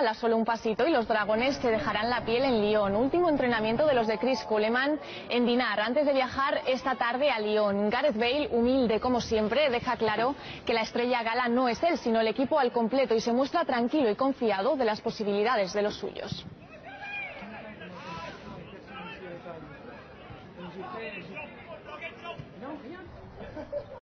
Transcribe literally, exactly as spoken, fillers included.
escala, solo un pasito, y los dragones se dejarán la piel en Lyon. Último entrenamiento de los de Chris Coleman en Dinar, antes de viajar esta tarde a Lyon. Gareth Bale, humilde como siempre, deja claro que la estrella gala no es él, sino el equipo al completo, y se muestra tranquilo y confiado de las posibilidades de los suyos.